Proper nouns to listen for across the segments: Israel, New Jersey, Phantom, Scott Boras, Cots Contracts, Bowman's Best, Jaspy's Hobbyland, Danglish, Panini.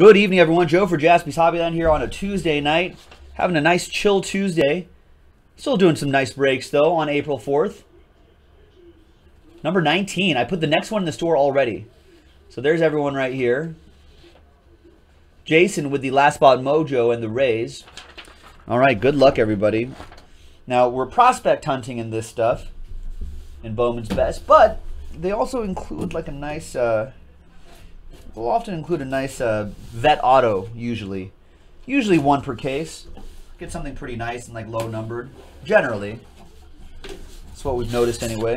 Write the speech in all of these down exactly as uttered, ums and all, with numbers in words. Good evening, everyone. Joe for Jaspy's Hobbyland here on a Tuesday night. Having a nice chill Tuesday. Still doing some nice breaks, though, on April fourth. Number nineteen. I put the next one in the store already. So there's everyone right here. Jason with the Last Spot Mojo and the Rays. All right, good luck, everybody. Now, we're prospect hunting in this stuff in Bowman's Best, but they also include like a nice... Uh, We'll often include a nice uh, vet auto, usually. Usually one per case. Get something pretty nice and like low numbered. Generally. That's what we've noticed anyway.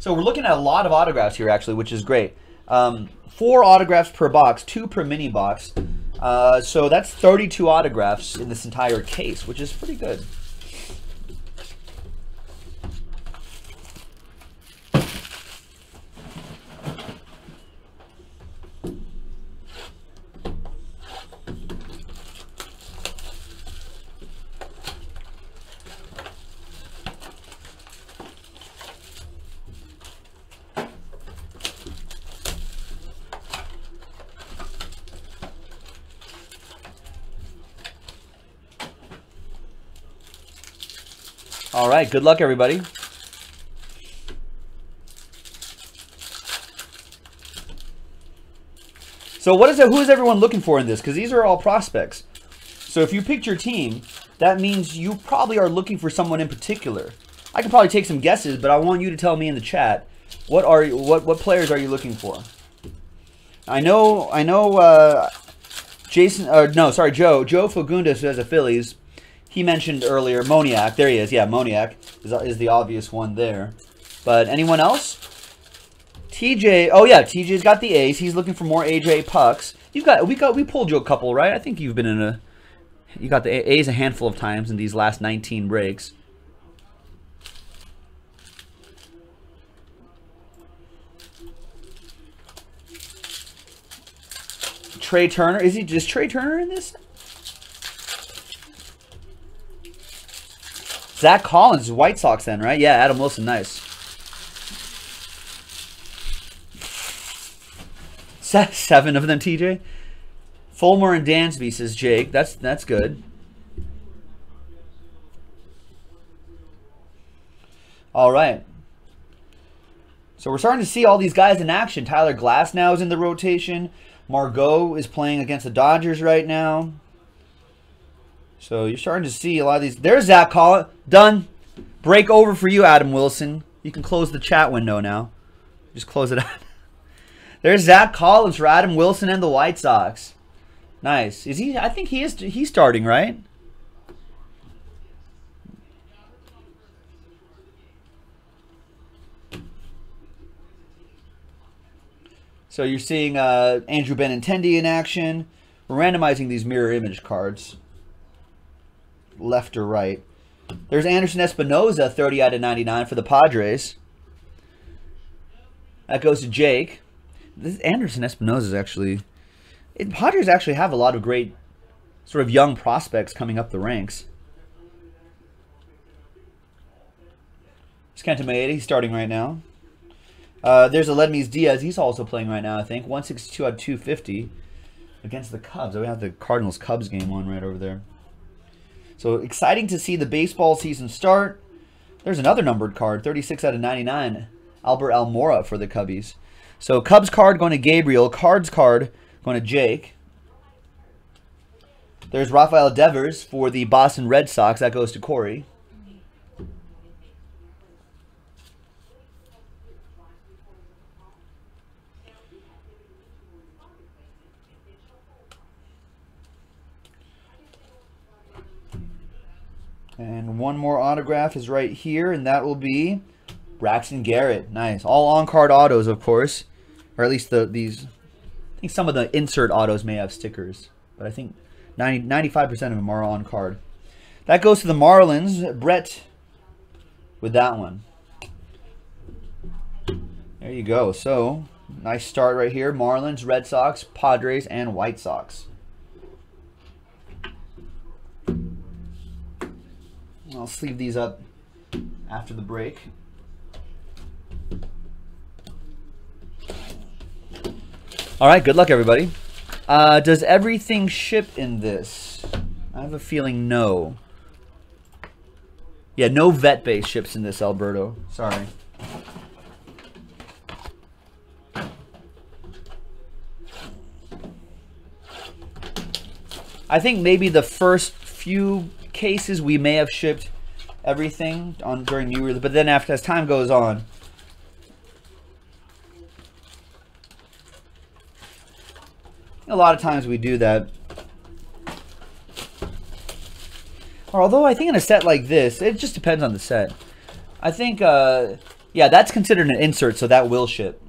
So we're looking at a lot of autographs here actually, which is great. Um, four autographs per box, two per mini box. Uh, so that's thirty-two autographs in this entire case, which is pretty good. All right, good luck, everybody. So what is it, who is everyone looking for in this? Because these are all prospects. So if you picked your team, that means you probably are looking for someone in particular. I could probably take some guesses, but I want you to tell me in the chat, what are you, what what players are you looking for? I know I know uh, Jason uh, no, sorry, Joe, Joe Fagundes, who has the Phillies. He mentioned earlier Moniak. There he is. Yeah, Moniak is, is the obvious one there. But anyone else? T J. Oh yeah, T J's got the A's. He's looking for more A J pucks. You got we got we pulled you a couple, right? I think you've been in a you got the A's a handful of times in these last nineteen breaks. Trey Turner. Is he just Trey Turner in this? Zach Collins is White Sox then, right? Yeah, Adam Wilson, nice. Seven of them, T J. Fulmer and Dansby, says Jake. That's that's good. All right. So we're starting to see all these guys in action. Tyler Glasnow is in the rotation. Margot is playing against the Dodgers right now. So you're starting to see a lot of these. There's Zach Collins. Done. Break over for you, Adam Wilson. You can close the chat window now. Just close it out. There's Zach Collins for Adam Wilson and the White Sox. Nice. Is he? I think he is. He's starting, right? So you're seeing uh, Andrew Benintendi in action. We're randomizing these mirror image cards. Left or right. There's Anderson Espinosa, thirty out of ninety-nine for the Padres. That goes to Jake. This Anderson Espinosa is actually... It, Padres actually have a lot of great sort of young prospects coming up the ranks. It's Kenta Maeda, he's starting right now. Uh, there's Aledmys Diaz. He's also playing right now, I think. one sixty-two out of two fifty against the Cubs. We have the Cardinals-Cubs game on right over there. So exciting to see the baseball season start. There's another numbered card, thirty-six out of ninety-nine. Albert Almora for the Cubbies. So Cubs card going to Gabriel. Cards card going to Jake. There's Rafael Devers for the Boston Red Sox. That goes to Corey. And one more autograph is right here, and that will be Braxton Garrett. Nice. All on-card autos, of course. Or at least the these... I think some of the insert autos may have stickers. But I think ninety, ninety-five percent of them are on-card. That goes to the Marlins. Brett with that one. There you go. So, nice start right here. Marlins, Red Sox, Padres, and White Sox. I'll sleeve these up after the break. All right, good luck, everybody. Uh, does everything ship in this? I have a feeling no. Yeah, no vet base ships in this, Alberto. Sorry. I think maybe the first few cases we may have shipped everything on during New Year's, but then after, as time goes on, a lot of times we do that. Or although I think in a set like this, it just depends on the set. I think, uh, yeah, that's considered an insert, so that will ship.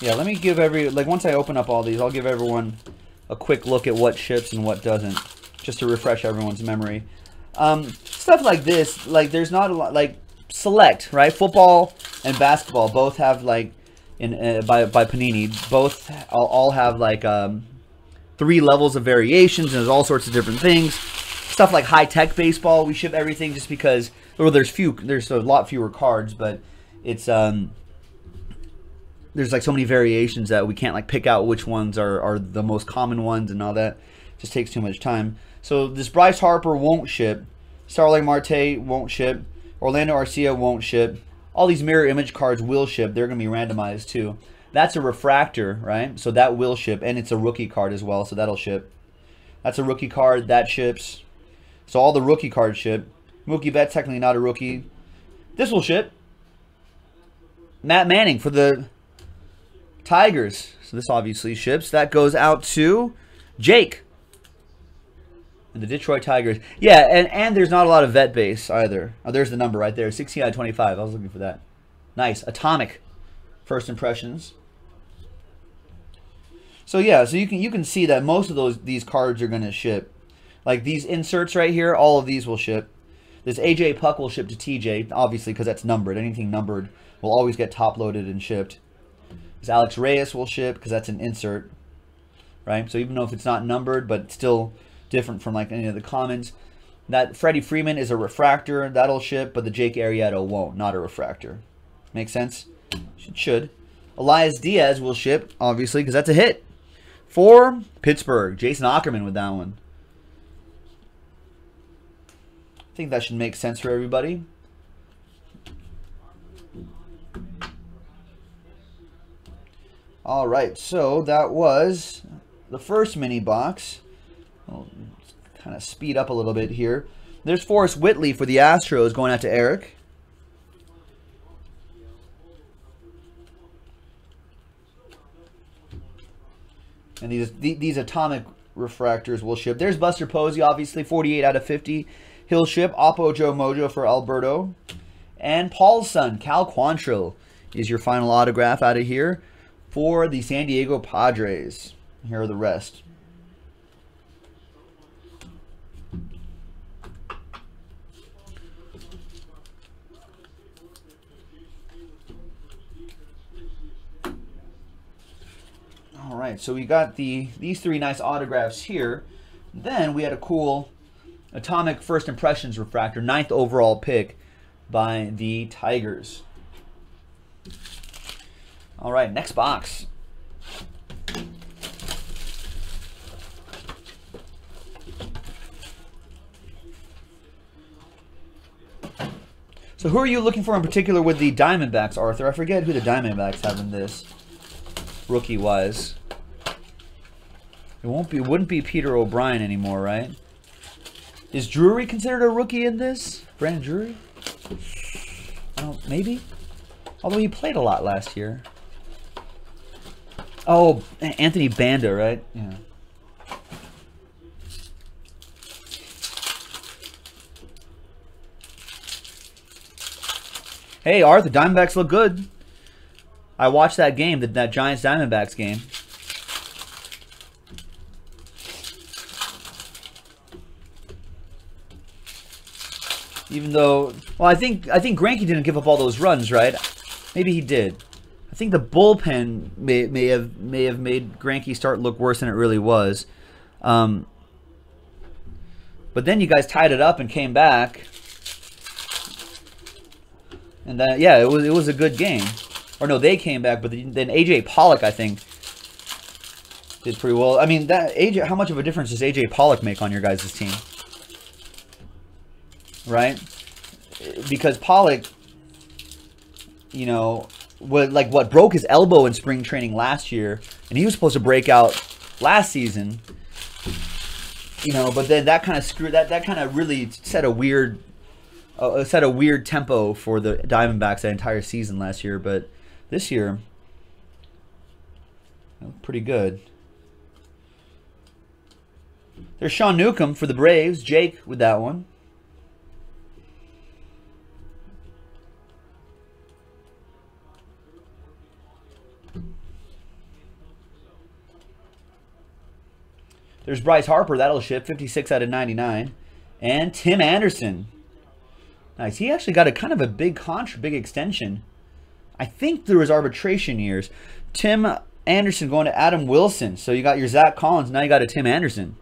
Yeah, let me give every, like once I open up all these, I'll give everyone a quick look at what ships and what doesn't, just to refresh everyone's memory. Um, stuff like this, like there's not a lot, like select, right? Football and basketball both have like, in uh, by, by Panini, both all, all have like um, three levels of variations, and there's all sorts of different things. Stuff like high-tech baseball, we ship everything just because, well, there's few, there's a lot fewer cards, but it's, um, there's like so many variations that we can't like pick out which ones are, are the most common ones and all that. It just takes too much time. So this Bryce Harper won't ship. Starling Marte won't ship. Orlando Arcia won't ship. All these mirror image cards will ship. They're going to be randomized too. That's a refractor, right? So that will ship. And it's a rookie card as well, so that'll ship. That's a rookie card. That ships. So all the rookie cards ship. Mookie Betts, technically not a rookie. This will ship. Matt Manning for the Tigers, so this obviously ships. That goes out to Jake and the Detroit Tigers. Yeah, and, and there's not a lot of vet base either. Oh, there's the number right there, sixteen out of twenty-five. I was looking for that. Nice. Atomic first impressions. So yeah, so you can you can see that most of those these cards are going to ship. Like these inserts right here, all of these will ship. This A J Puck will ship to T J, obviously, because that's numbered. Anything numbered will always get top-loaded and shipped. This Alex Reyes will ship because that's an insert, right? So even though if it's not numbered, but it's still different from like any of the commons. That Freddie Freeman is a refractor. That'll ship, but the Jake Arrieta won't. Not a refractor. Make sense? It should. Elias Diaz will ship, obviously, because that's a hit. For Pittsburgh, Jason Ackerman with that one. I think that should make sense for everybody. All right, so that was the first mini box. I'll kind of speed up a little bit here. There's Forrest Whitley for the Astros going out to Eric. And these these atomic refractors will ship. There's Buster Posey, obviously, forty-eight out of fifty. He'll ship. Oppo Joe Mojo for Alberto. And Paul's son, Cal Quantrill, is your final autograph out of here. For the San Diego Padres. Here are the rest. All right, so we got the these three nice autographs here. Then we had a cool Atomic First Impressions refractor, ninth overall pick by the Tigers. All right, next box. So who are you looking for in particular with the Diamondbacks, Arthur? I forget who the Diamondbacks have in this, rookie-wise. It won't be, wouldn't be Peter O'Brien anymore, right? Is Drury considered a rookie in this? Brandon Drury? I don't, maybe? Although he played a lot last year. Oh, Anthony Banda, right? Yeah. Hey, Arthur, Diamondbacks look good. I watched that game, that, that Giants-Diamondbacks game. Even though, well, I think I think Granke didn't give up all those runs, right? Maybe he did. I think the bullpen may may have may have made Granke start look worse than it really was. Um, but then you guys tied it up and came back, and that, yeah, it was it was a good game. Or no, they came back, but then A J Pollock, I think, did pretty well. I mean, that A J, how much of a difference does A J Pollock make on your guys' team? Right? Because Pollock, you know, what, like what broke his elbow in spring training last year, and he was supposed to break out last season, you know, but then that kind of screwed, that that kind of really set a weird uh, set a weird tempo for the Diamondbacks that entire season last year. But this year, pretty good. There's Sean Newcomb for the Braves. Jake with that one. There's Bryce Harper. That'll ship. fifty-six out of ninety-nine. And Tim Anderson. Nice. He actually got a kind of a big contra, big extension. I think through his arbitration years. Tim Anderson going to Adam Wilson. So you got your Zach Collins. Now you got a Tim Anderson.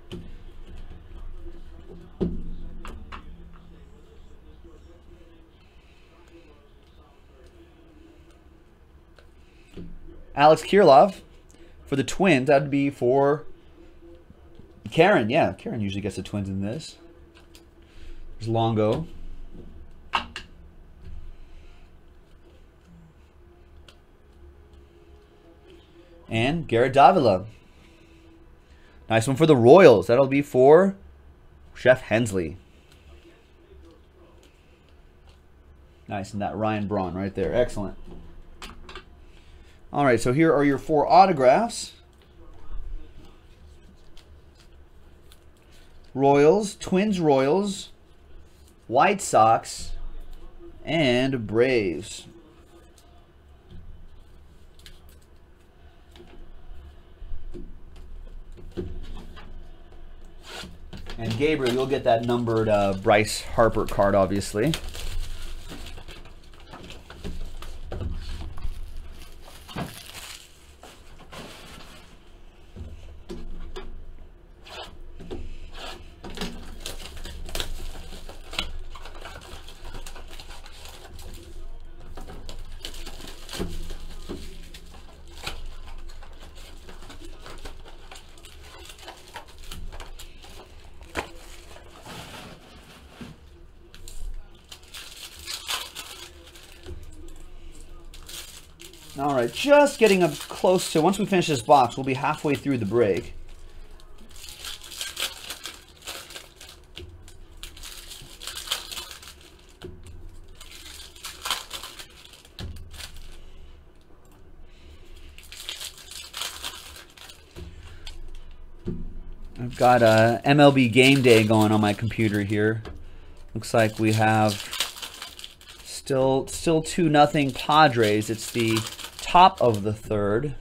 Alex Kirilov for the Twins. That would be for Karen, yeah. Karen usually gets the Twins in this. There's Longo. And Garrett Davila. Nice one for the Royals. That'll be for Chef Hensley. Nice, and that Ryan Braun right there. Excellent. All right, so here are your four autographs. Royals, Twins, Royals, White Sox, and Braves. And Gabriel, you'll get that numbered uh, Bryce Harper card, obviously. All right, just getting up close to, once we finish this box, we'll be halfway through the break. I've got a M L B Game Day going on my computer here. Looks like we have still still two nothing Padres. It's the top of the third.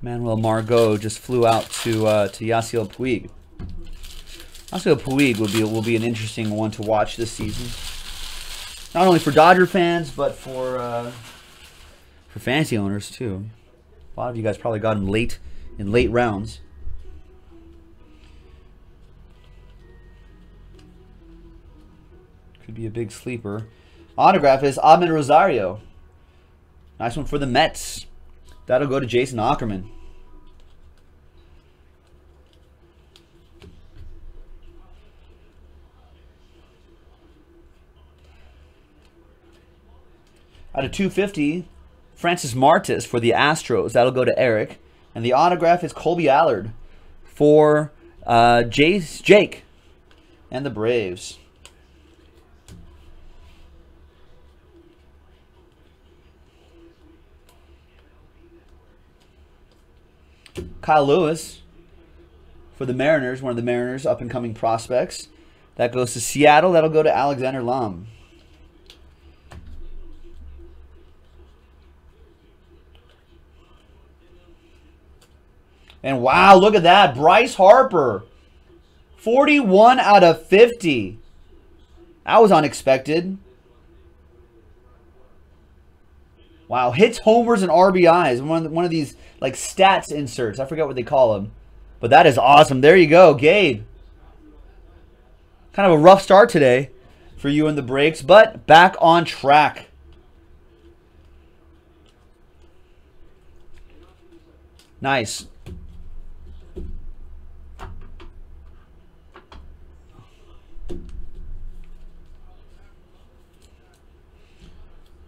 Manuel Margot just flew out to uh, to Yasiel Puig. Yasiel Puig will be will be an interesting one to watch this season, not only for Dodger fans but for uh, for fantasy owners too. A lot of you guys probably got him late in late rounds. Could be a big sleeper. Autograph is Ahmed Rosario. Nice one for the Mets. That'll go to Jason Ackerman. Out of two fifty, Francis Martis for the Astros. That'll go to Eric. And the autograph is Colby Allard for uh, Jace, Jake and the Braves. Kyle Lewis for the Mariners, one of the Mariners' up-and-coming prospects. That goes to Seattle. That'll go to Alexander Lahm. And wow, look at that. Bryce Harper forty-one out of fifty. That was unexpected. Wow, hits, homers, and R B Is. One of, the, one of these like stats inserts. I forget what they call them. But that is awesome. There you go, Gabe. Kind of a rough start today for you in the breaks, but back on track. Nice.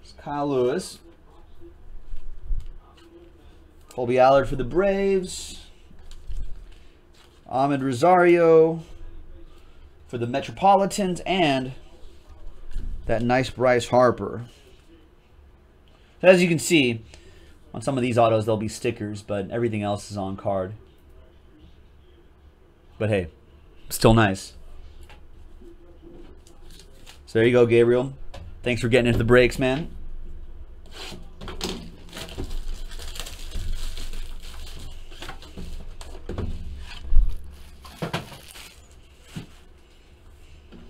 It's Kyle Lewis. Colby Allard for the Braves. Ahmed Rosario for the Metropolitans, and that nice Bryce Harper. As you can see, on some of these autos, there'll be stickers, but everything else is on card. But hey, still nice. So there you go, Gabriel. Thanks for getting into the breaks, man.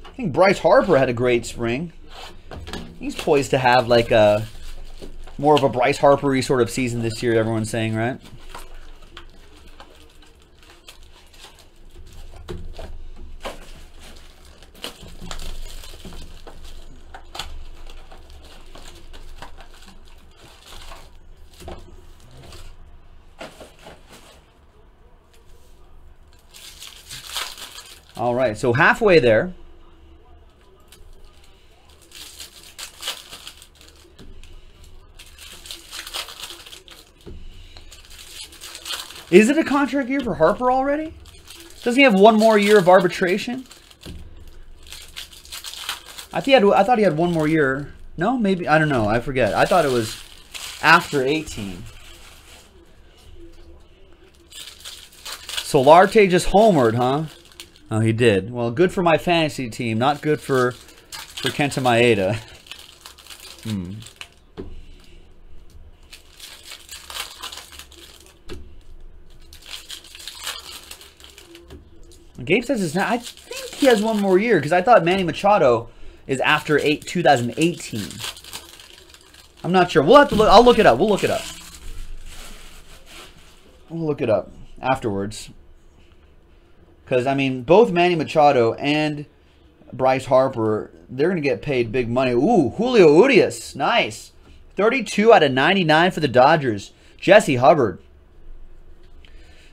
I think Bryce Harper had a great spring. He's poised to have like a more of a Bryce Harper-y sort of season this year, everyone's saying, right? All right, so halfway there. Is it a contract year for Harper already? Doesn't he have one more year of arbitration? I, he had, I thought he had one more year. No, maybe. I don't know. I forget. I thought it was after eighteen. Solarte just homered, huh? Oh, he did. Well, good for my fantasy team. Not good for, for Kenta Maeda. Hmm. Gabe says it's not. I think he has one more year because I thought Manny Machado is after eight, two thousand eighteen. I'm not sure. We'll have to look. I'll look it up. We'll look it up. We'll look it up afterwards. Because, I mean, both Manny Machado and Bryce Harper, they're going to get paid big money. Ooh, Julio Urias. Nice. thirty-two out of ninety-nine for the Dodgers. Jesse Hubbard.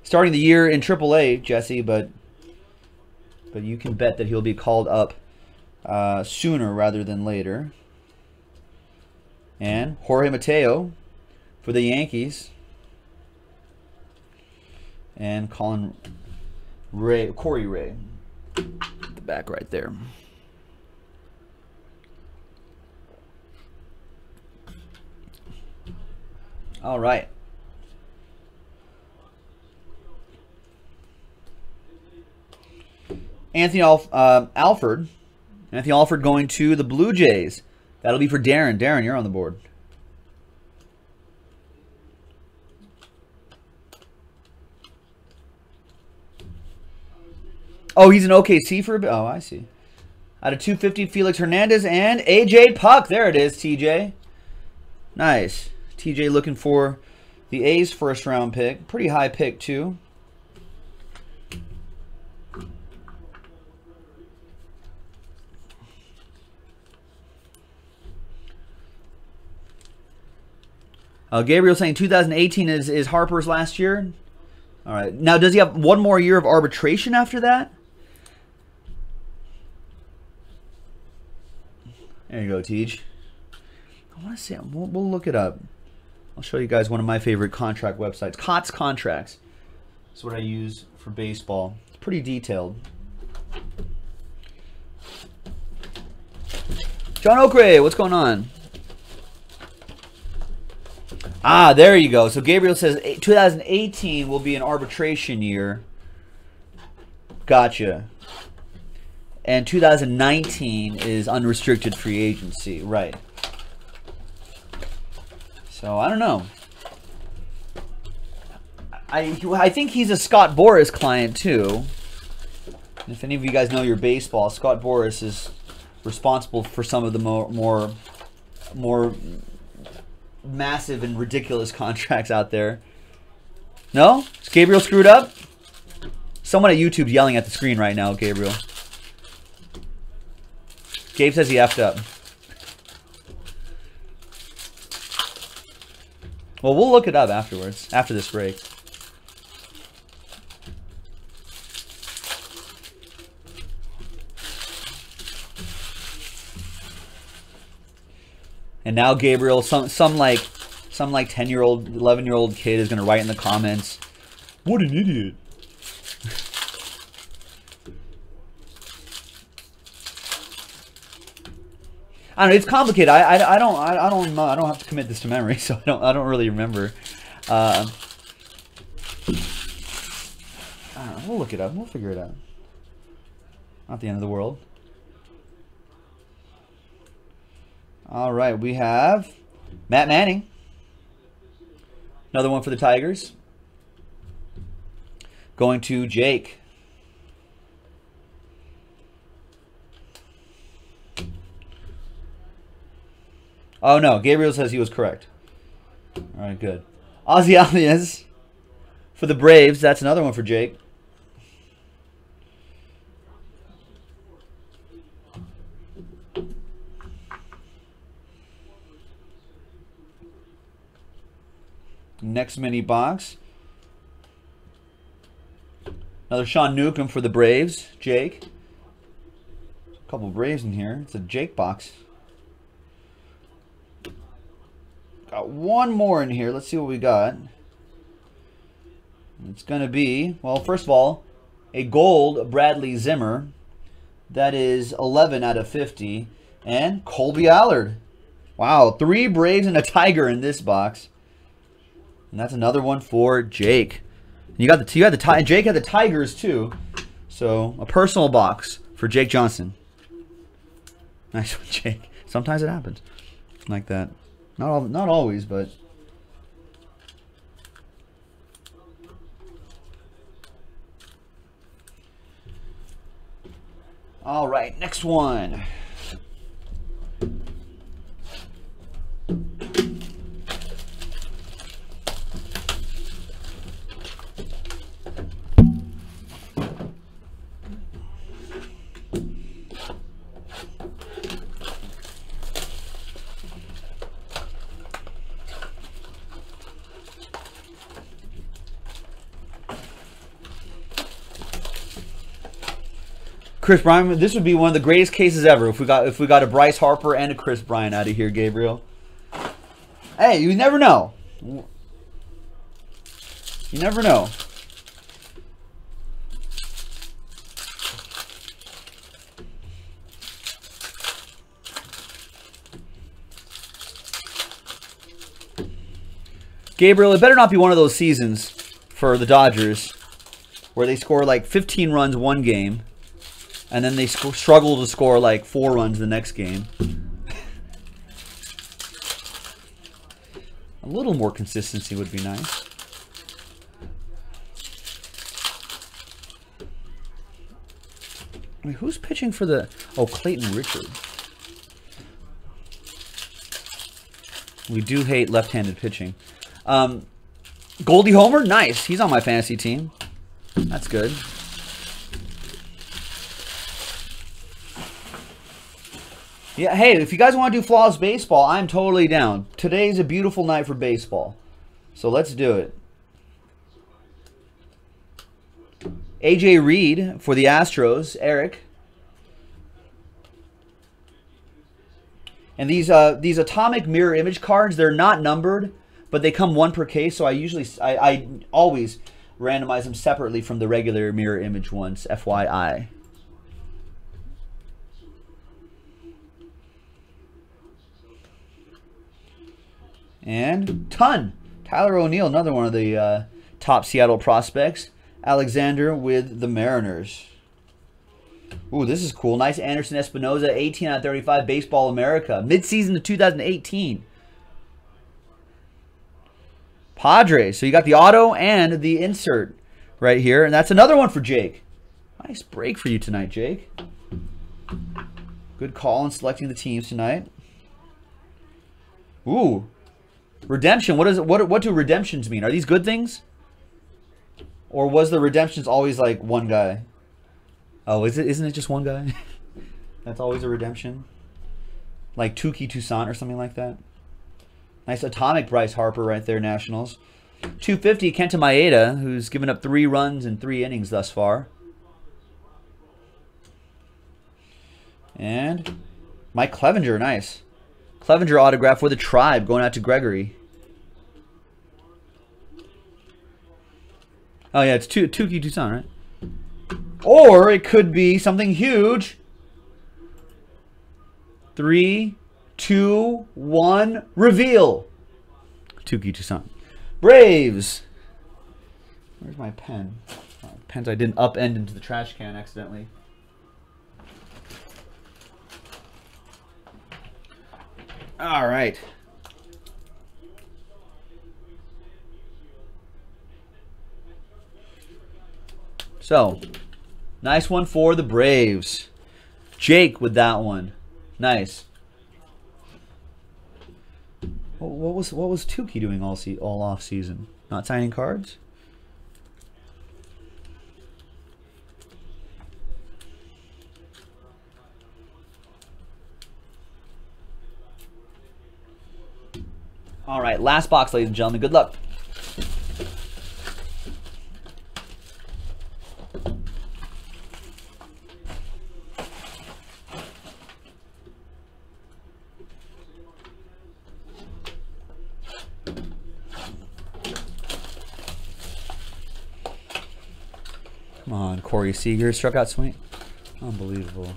Starting the year in triple A, Jesse, but... but you can bet that he'll be called up uh, sooner rather than later. And Jorge Mateo for the Yankees. And Colin Ray, Corey Ray at the back right there. All right. Anthony Alf uh, Alford. Anthony Alford going to the Blue Jays. That'll be for Darren. Darren, you're on the board. Oh, he's an O K C for a bit. Oh, I see. Out of two fifty, Felix Hernandez and A J Puck. There it is, T J. Nice. T J looking for the A's first round pick. Pretty high pick, too. Uh, Gabriel saying two thousand eighteen is, is Harper's last year. All right. Now, does he have one more year of arbitration after that? There you go, Teej. I want to say, we'll, we'll look it up. I'll show you guys one of my favorite contract websites. Cots Contracts. That's what I use for baseball. It's pretty detailed. John Okray, what's going on? Ah, there you go. So Gabriel says two thousand eighteen will be an arbitration year. Gotcha. And two thousand nineteen is unrestricted free agency. Right. So, I don't know. I, I think he's a Scott Boras client, too. If any of you guys know your baseball, Scott Boras is responsible for some of the more more, more massive and ridiculous contracts out there. No? Is Gabriel screwed up? Someone at YouTube yelling at the screen right now, Gabriel. Gabe says he effed up. Well, we'll look it up afterwards, after this break. And now Gabriel, some some like some like ten-year-old, eleven-year-old kid is gonna write in the comments, "What an idiot." I don't know, it's complicated. I, I, I don't I, I don't I don't have to commit this to memory, so I don't I don't really remember. Uh, I don't know, we'll look it up. We'll figure it out. Not the end of the world. All right, we have Matt Manning. Another one for the Tigers. Going to Jake. Oh no, Gabriel says he was correct. All right, good. Ozzy Albias for the Braves. That's another one for Jake. Next mini box. Another Sean Newcomb for the Braves. Jake. A couple of Braves in here. It's a Jake box. Got one more in here. Let's see what we got. It's going to be, well, first of all, a gold Bradley Zimmer. That is eleven out of fifty. And Colby Allard. Wow, three Braves and a Tiger in this box. And that's another one for Jake. You got the you had the ti Jake had the Tigers too. So, a personal box for Jake Johnson. Nice one, Jake. Sometimes it happens like that. Not all, not always, but all right, next one. Chris Bryant, this would be one of the greatest cases ever if we got if we got a Bryce Harper and a Chris Bryant out of here, Gabriel. Hey, you never know. You never know. Gabriel, it better not be one of those seasons for the Dodgers where they score like fifteen runs one game. And then they sc struggle to score like four runs the next game. A little more consistency would be nice. I mean, who's pitching for the... Oh, Clayton Richard. We do hate left-handed pitching. Um, Goldie Homer? Nice. He's on my fantasy team. That's good. Yeah, hey, if you guys want to do Flawless Baseball, I'm totally down. Today's a beautiful night for baseball. So let's do it. A J Reed for the Astros, Eric. And these uh these atomic mirror image cards, they're not numbered, but they come one per case, so I usually I, I always randomize them separately from the regular mirror image ones, F Y I. And ton. Tyler O'Neill, another one of the uh, top Seattle prospects. Alexander with the Mariners. Ooh, this is cool. Nice Anderson Espinosa, eighteen out of thirty-five, Baseball America. Midseason of two thousand eighteen. Padres. So you got the auto and the insert right here. And that's another one for Jake. nice break for you tonight, Jake. Good call in selecting the teams tonight. Ooh, redemption. What is it? What what do redemptions mean? Are these good things? Or was the redemptions always like one guy? Oh, is it? Isn't it just one guy? That's always a redemption. Like Tuki Toussaint or something like that. Nice atomic Bryce Harper right there, Nationals. two fifty, Kenta Maeda, who's given up three runs in three innings thus far. And Mike Clevenger, nice. Clevenger autograph for the Tribe going out to Gregory. Oh, yeah, it's Tuki Toussaint, right? Or it could be something huge. Three, two, one, reveal. Tuki Toussaint. Braves. Where's my pen? Oh, pens I didn't upend into the trash can accidentally. All right. So, nice one for the Braves. Jake with that one. Nice. What was what was Tukey doing all se all off season? Not signing cards. All right, last box, ladies and gentlemen. Good luck. Come on, Corey Seager struck out swing. Unbelievable.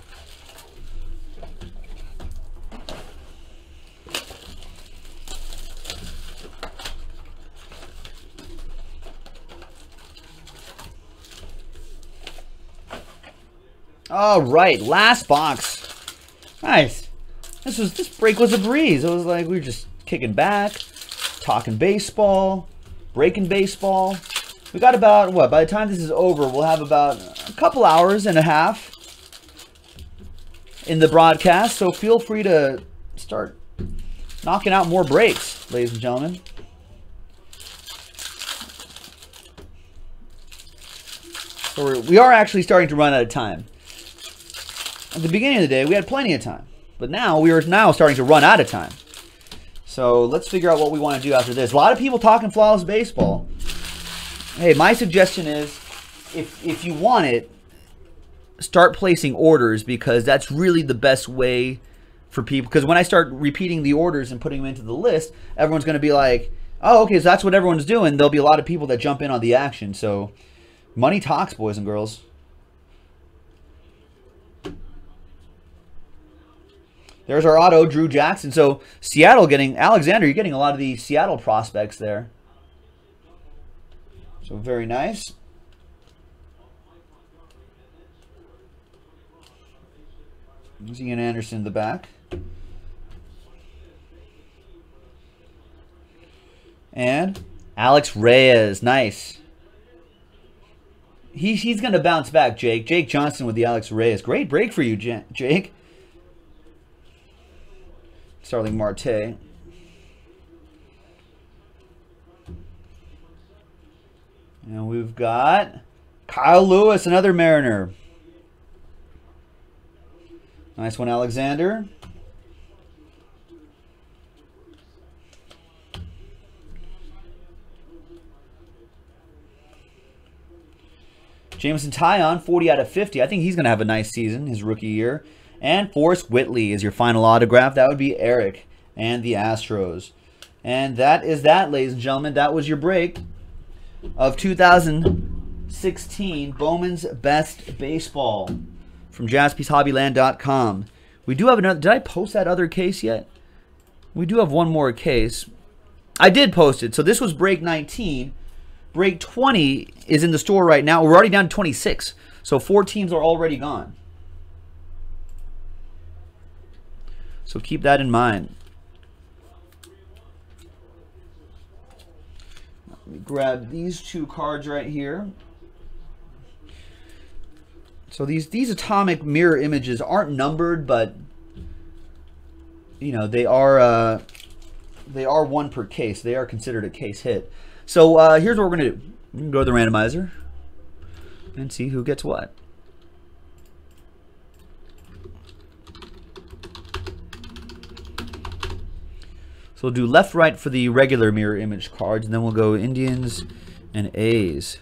All right, last box. Nice. This was this break was a breeze. It was like we were just kicking back, talking baseball, breaking baseball. We got about, what, by the time this is over, we'll have about a couple hours and a half in the broadcast. So feel free to start knocking out more breaks, ladies and gentlemen. So we're, we are actually starting to run out of time. At the beginning of the day, we had plenty of time. But now, we are now starting to run out of time. So let's figure out what we want to do after this. A lot of people talking flawless baseball. Hey, my suggestion is, if, if you want it, start placing orders, because that's really the best way for people. Because when I start repeating the orders and putting them into the list, everyone's going to be like, oh, okay, so that's what everyone's doing. There'll be a lot of people that jump in on the action. So money talks, boys and girls. There's our auto, Drew Jackson. So Seattle getting, Alexander, you're getting a lot of the Seattle prospects there. So very nice. There's Ian Anderson in the back. And Alex Reyes. Nice. He, he's going to bounce back, Jake. Jake Johnson with the Alex Reyes. Great break for you, J Jake. Starling Marte. And we've got Kyle Lewis, another Mariner. Nice one, Alexander. Jameson Taillon, forty out of fifty. I think he's going to have a nice season, his rookie year. And Forrest Whitley is your final autograph. That would be Eric and the Astros. And that is that, ladies and gentlemen. That was your break of two thousand sixteen Bowman's Best Baseball from Jaspys Hobbyland dot com. We do have another. Did I post that other case yet? We do have one more case. I did post it. So this was break nineteen. Break twenty is in the store right now. We're already down to twenty-six. So four teams are already gone. So keep that in mind. Grab these two cards right here. So these these atomic mirror images aren't numbered, but you know they are uh, they are one per case. They are considered a case hit. So uh, here's what we're gonna do. We can go to the randomizer and see who gets what. So we'll do left, right for the regular mirror image cards, and then we'll go Indians and A's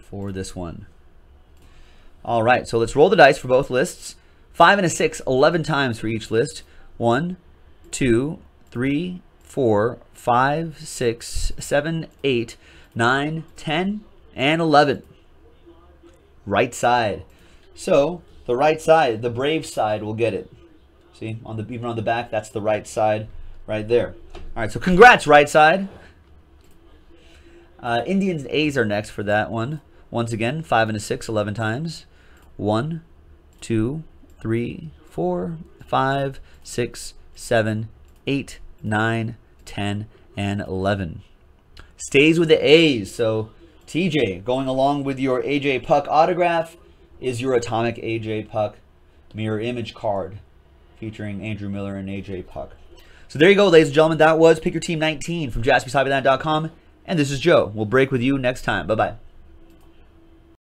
for this one. All right, so let's roll the dice for both lists. Five and a six, eleven times for each list. One, two, three, four, five, six, seven, eight, nine, ten, and eleven. Right side. So the right side, the brave side, will get it. See, on the even on the back, that's the right side right there. All right, so congrats, right side. Uh, Indians and A's are next for that one. Once again, five and a six, eleven times. One, two, three, four, five, six, seven, eight, nine, ten, and eleven. Stays with the A's. So T J, going along with your A J Puck autograph, is your atomic A J Puck mirror image card featuring Andrew Miller and A J Puck. So there you go, ladies and gentlemen. That was Pick Your Team nineteen from Jaspys Hobbyland dot com, and this is Joe. We'll break with you next time. Bye bye.